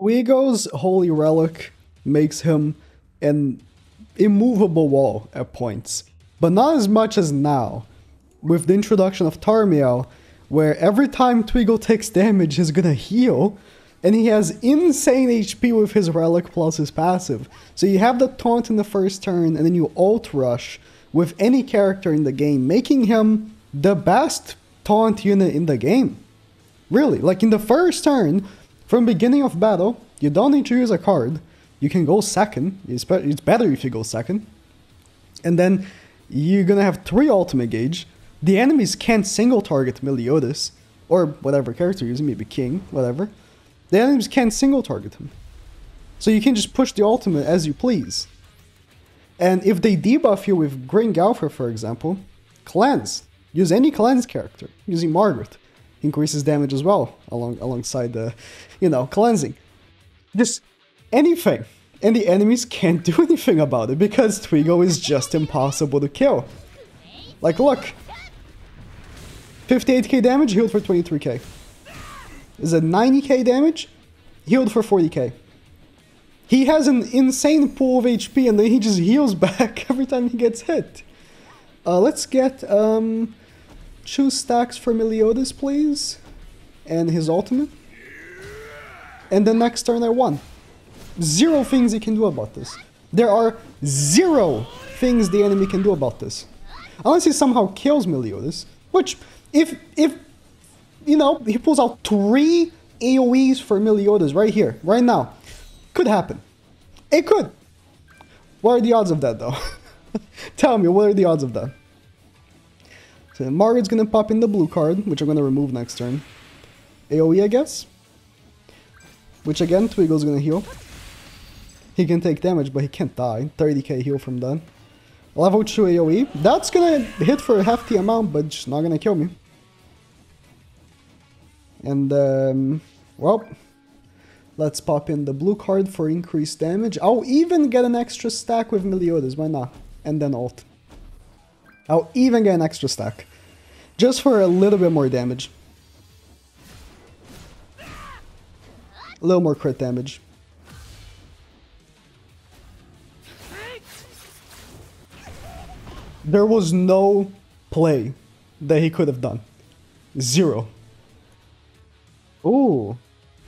Twigo's Holy Relic makes him an immovable wall at points, but not as much as now, with the introduction of Tarmiel, where every time Twigo takes damage, he's gonna heal, and he has insane HP with his relic plus his passive. So you have the taunt in the first turn, and then you alt rush with any character in the game, making him the best taunt unit in the game. Really, like in the first turn, from beginning of battle, you don't need to use a card. You can go second. It's better if you go second. And then you're gonna have 3 ultimate gauge. The enemies can't single target Meliodas, or whatever character you're using, maybe King, whatever. The enemies can't single target him. So you can just push the ultimate as you please. And if they debuff you with Green Galfer, for example, cleanse. Use any cleanse character, using Margaret. Increases damage as well, alongside the, you know, cleansing. Just anything. And the enemies can't do anything about it, because Twigo is just impossible to kill. Like, look. 58k damage, healed for 23k. Is it 90k damage? Healed for 40k. He has an insane pool of HP, and then he just heals back every time he gets hit. Let's get 2 stacks for Meliodas, please. And his ultimate. And the next turn I won. 0 things he can do about this. There are 0 things the enemy can do about this. Unless he somehow kills Meliodas. Which, if you know, he pulls out 3 AoEs for Meliodas right here, right now. Could happen. It could. What are the odds of that, though? Tell me, what are the odds of that? So Margaret's gonna pop in the blue card, which I'm gonna remove next turn. AoE, I guess. Which again, Twigo's gonna heal. He can take damage, but he can't die. 30k heal from that. Level 2 AoE. That's gonna hit for half the amount, but it's not gonna kill me. And, well, let's pop in the blue card for increased damage. I'll even get an extra stack with Meliodas, why not? And then ult. I'll even get an extra stack. Just for a little bit more damage. A little more crit damage. There was no play that he could have done. 0. Ooh,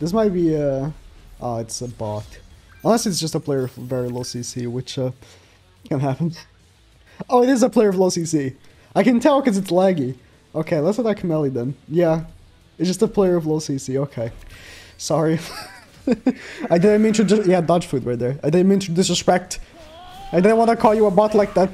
this might be a... Oh, it's a bot. Unless it's just a player with very low CC, which can happen. Oh, it is a player with low CC. I can tell because it's laggy. Okay, let's attack Melly then. Yeah, it's just a player with low CC, okay. Sorry. I didn't mean to just... Yeah, dodge food right there. I didn't mean to disrespect. I didn't want to call you a bot like that.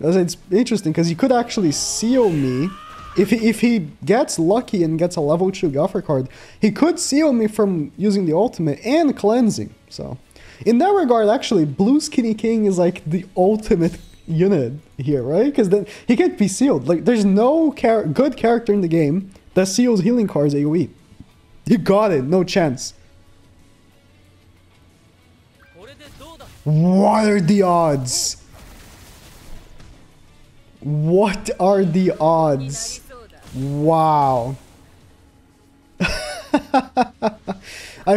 It's interesting because he could actually seal me. If he gets lucky and gets a level 2 Galfer card, he could seal me from using the ultimate and cleansing. So, in that regard, actually, Blue Skinny King is like the ultimate unit here, right? Because then he can't be sealed. Like, there's no good character in the game that seals healing cards AoE. You got it, no chance. What are the odds? What are the odds? Wow. I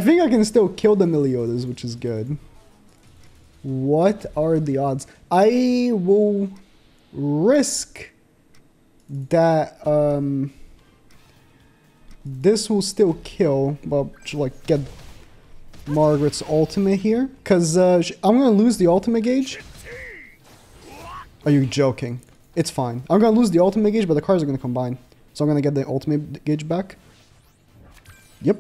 think I can still kill the Meliodas, which is good. What are the odds? I will risk that this will still kill, well, like get Margaret's ultimate here, because I'm gonna lose the ultimate gauge. Are you joking? It's fine. I'm gonna lose the ultimate gauge, but the cards are gonna combine. So I'm gonna get the ultimate gauge back. Yep.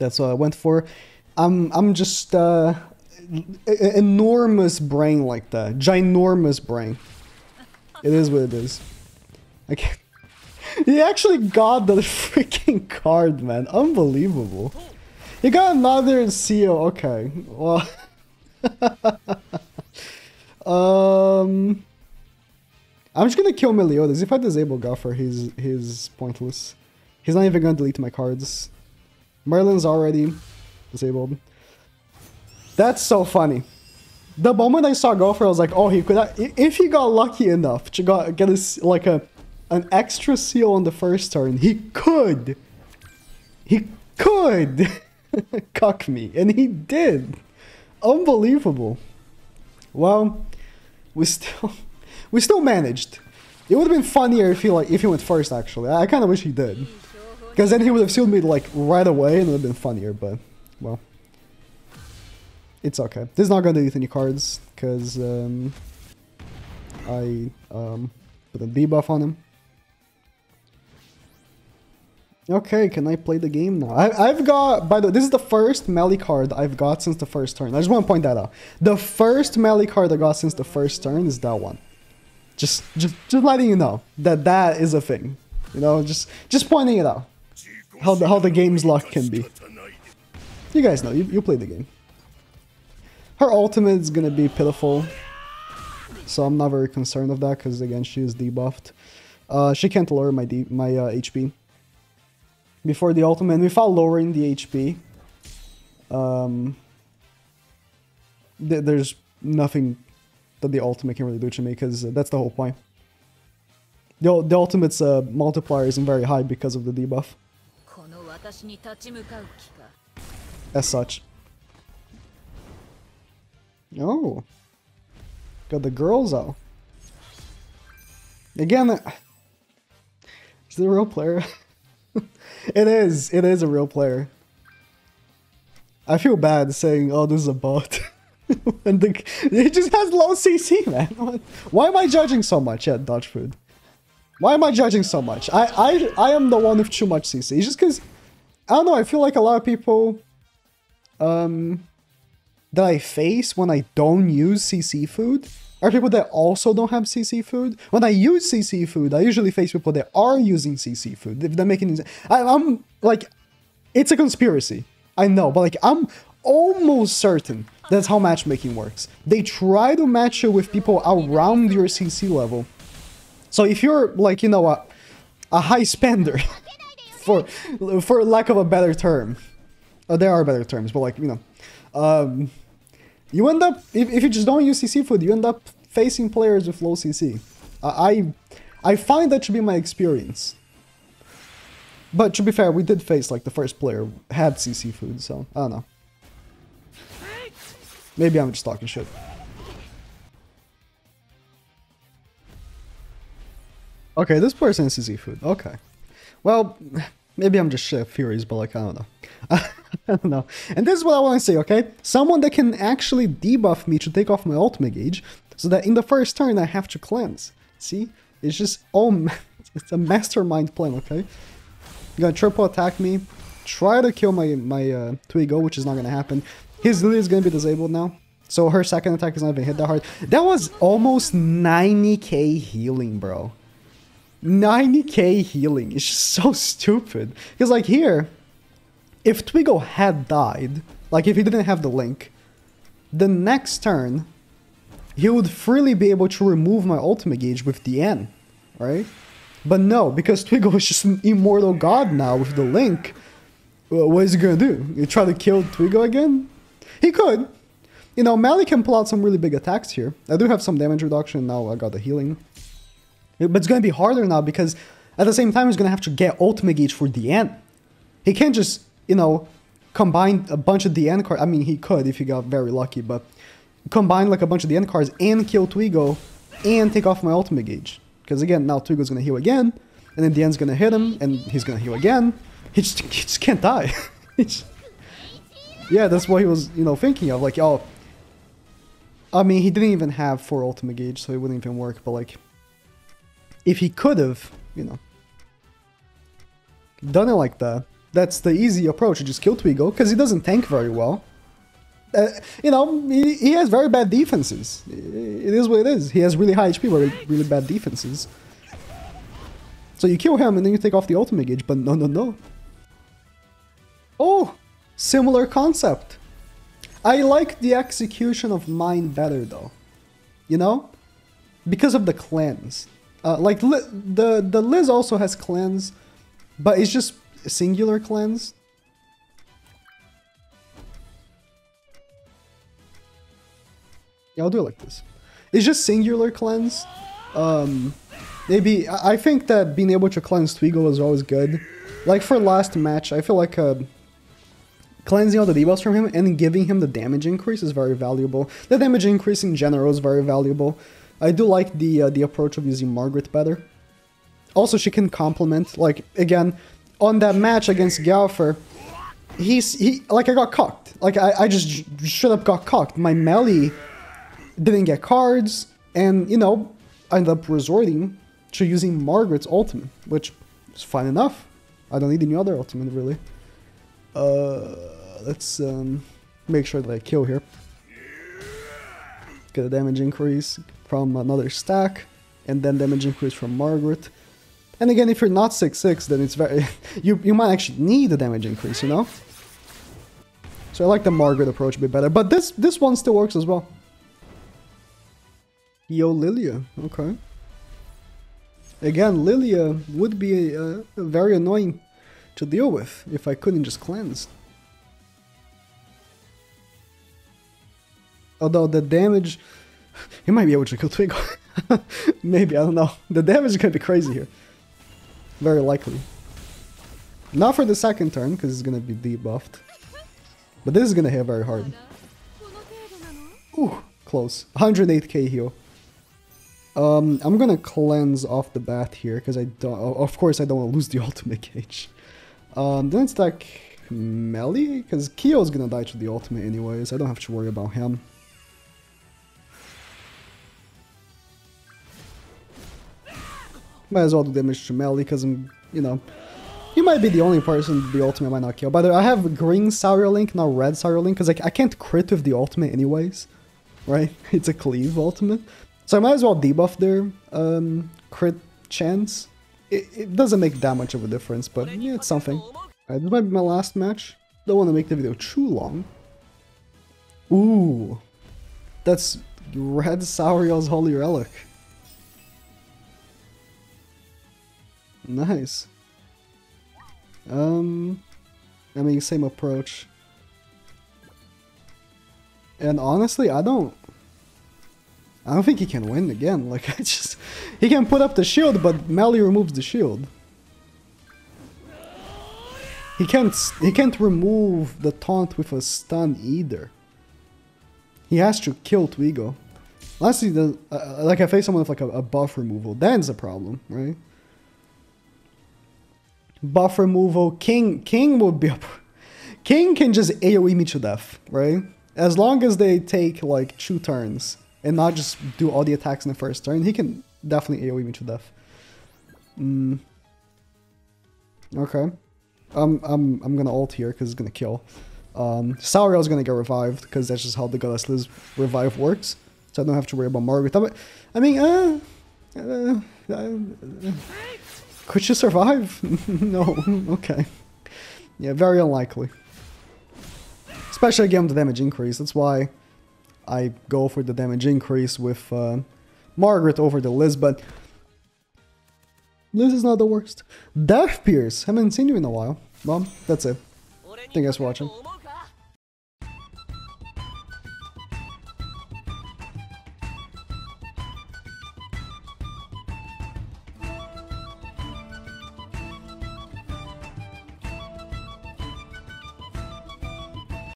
That's what I went for. I'm just enormous brain like that. Ginormous brain. It is what it is. I can't. He actually got the freaking card, man. Unbelievable. He got another seal. Okay. Well. I'm just gonna kill Meliodas. If I disable Galfer, he's pointless. He's not even gonna delete my cards. Merlin's already disabled. That's so funny. The moment I saw Galfer, I was like, oh, he could. If he got lucky enough to get a, like an extra seal on the first turn, he could. He could cuck me, and he did. Unbelievable. Well, we still managed. It would have been funnier if he went first. Actually, I kind of wish he did, because then he would have sealed me like right away, and it would have been funnier. But well, it's okay. This is not gonna delete any cards because I put a debuff on him. Okay, can I play the game now? I've got, by the way, this is the first melee card I've got since the first turn. I just want to point that out. The first melee card I got since the first turn is that one. Just letting you know that that is a thing. You know, just pointing it out. How the game's luck can be. You guys know, you played the game. Her ultimate is gonna be pitiful, so I'm not very concerned of that because again she is debuffed. She can't lower my HP. Before the ultimate, and without lowering the HP, there's nothing that the ultimate can really do to me, because that's the whole point. The ultimate's multiplier isn't very high because of the debuff. As such. Oh. Got the girls out. Again, is it a real player? It is a real player. I feel bad saying, oh, this is a bot. And it just has low CC, man. Why am I judging so much? Yeah, dodge food. Why am I judging so much? I am the one with too much CC. It's just because, I don't know, I feel like a lot of people that I face when I don't use CC food are people that also don't have CC food. When I use CC food, I usually face people that are using CC food. If that makes any sense. I'm like, it's a conspiracy. I know, but like, I'm almost certain that's how matchmaking works. They try to match you with people around your CC level. So if you're like, you know, a high spender, for lack of a better term, there are better terms, but like, you know, you end up, if you just don't use CC food, you end up facing players with low CC. I find that to be my experience. But to be fair, we did face, like, the first player had CC food, so, I don't know. Maybe I'm just talking shit. Okay, this person has CC food, okay. Well, maybe I'm just shit furious, but, like, I don't know. I don't know. And this is what I want to say, okay? Someone that can actually debuff me to take off my ultimate gauge, so that in the first turn I have to cleanse. See? It's just, oh, it's a mastermind plan, okay? You're gonna triple attack me, try to kill my Twigo, which is not gonna happen. His Lilia is gonna be disabled now, so her second attack is not even hit that hard. That was almost 90k healing, bro. 90k healing. It's just so stupid. Because, like, here, if Twigo had died, like if he didn't have the link, the next turn, he would freely be able to remove my ultimate gauge with the N, right? But no, because Twigo is just an immortal god now with the link, what is he gonna do? You try to kill Twigo again? He could! You know, Mali can pull out some really big attacks here. I do have some damage reduction, now I got the healing. But it's gonna be harder now because at the same time he's gonna have to get ultimate gauge for the N. He can't just, you know, combine a bunch of the end cards. I mean, he could if he got very lucky, but combine like a bunch of the end cards and kill Twigo and take off my ultimate gauge. Because again, now Twigo's gonna heal again, and then the end's gonna hit him, and he's gonna heal again. He just can't die. Yeah, that's what he was, you know, thinking of. Like, oh, I mean, he didn't even have 4 ultimate gauge, so it wouldn't even work. But like, if he could have, you know, done it like that. That's the easy approach, just kill Twigo, because he doesn't tank very well. You know, he has very bad defenses. It is what it is. He has really high HP, but really bad defenses. So you kill him, and then you take off the ultimate gauge, but no, no, no. Oh! Similar concept. I like the execution of mine better, though. You know? Because of the cleanse. Like, the Liz also has cleanse, but it's just singular cleanse. Yeah, I'll do it like this. It's just singular cleanse. Maybe I think that being able to cleanse Twigo is always good. Like for last match, I feel like Cleansing all the debuffs from him and giving him the damage increase is very valuable. The damage increase in general is very valuable. I do like the approach of using Margaret better. Also, she can complement, like, again, on that match against Galfer, like, I got cocked. Like, I just straight up got cocked. My melee didn't get cards, and, you know, I ended up resorting to using Margaret's ultimate, which is fine enough. I don't need any other ultimate, really. Let's make sure that I kill here. Get a damage increase from another stack, and then damage increase from Margaret. And again, if you're not 6-6, then it's very... you might actually need a damage increase, you know? So I like the Margaret approach a bit better, but this one still works as well. Yo, Lilia, okay. Again, Lilia would be very annoying to deal with if I couldn't just cleanse. Although the damage... he might be able to kill Twigo. Maybe, I don't know. The damage is going to be crazy here. Very likely. Not for the second turn, because it's going to be debuffed. But this is going to hit very hard. Ooh, close. 108k heal. I'm going to cleanse off the bat here, because I don't... Of course, I don't want to lose the ultimate cage. Then it's like melee, because Kiyo's going to die to the ultimate anyways. I don't have to worry about him. Might as well do damage to melee, because I'm, you know, you might be the only person the ultimate might not kill. By the way, I have green Sariel Link, not red Sariel Link, because I can't crit with the ultimate anyways, right? It's a cleave ultimate. So I might as well debuff their crit chance. It doesn't make that much of a difference, but yeah, it's something. Alright, this might be my last match. Don't want to make the video too long. Ooh, that's red Sariel's Holy Relic. Nice. I mean, same approach. And honestly, I don't think he can win again. Like, he can put up the shield, but melee removes the shield. He can't remove the taunt with a stun either. He has to kill Twigo. Unless he does, like, I face someone with like a buff removal. That's a problem, right? Buff removal, King will be up. King can just AoE me to death, right? As long as they take like 2 turns and not just do all the attacks in the first turn, he can definitely AoE me to death. Okay, I'm gonna ult here because it's gonna kill. Sariel's gonna get revived because that's just how the Goddess Liz revive works. So I don't have to worry about Margaret. I mean, could she survive? No, okay. Yeah, very unlikely. Especially again with the damage increase, that's why I go for the damage increase with Margaret over the Liz, but Liz is not the worst. Death Pierce! Haven't seen you in a while. Well, that's it. Thank you guys for watching.